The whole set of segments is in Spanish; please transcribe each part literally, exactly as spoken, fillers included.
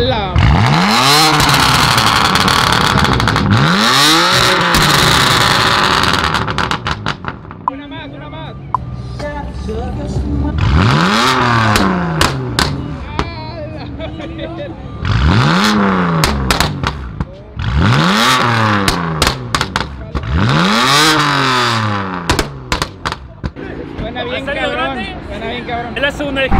la... Una más, una más. Suena bien cabrón, suena bien cabrón. Es la segunda vez.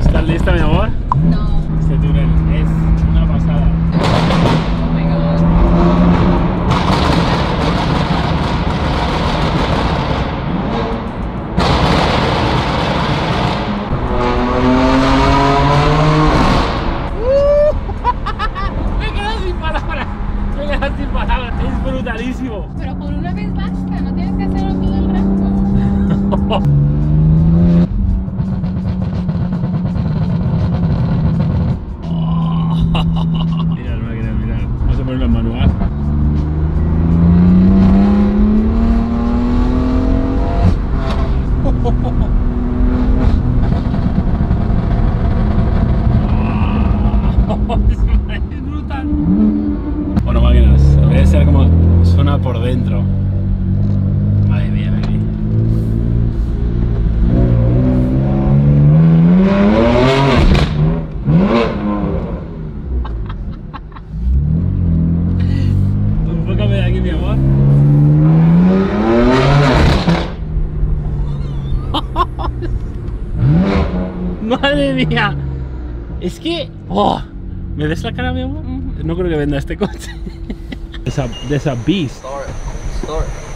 ¿Estás lista, mi amor? No. Este túnel es una pasada. Oh my God. Me quedo sin palabras. Me quedo sin palabras. Es brutalísimo. Pero por una vez basta. No tienes que hacerlo todo el rato. Por dentro, madre mía, baby. Enfócame de aquí, mi amor. Madre mía, es que oh, ¿me ves la cara, mi amor? No creo que venda este coche. There's a, there's a beast. Start, start.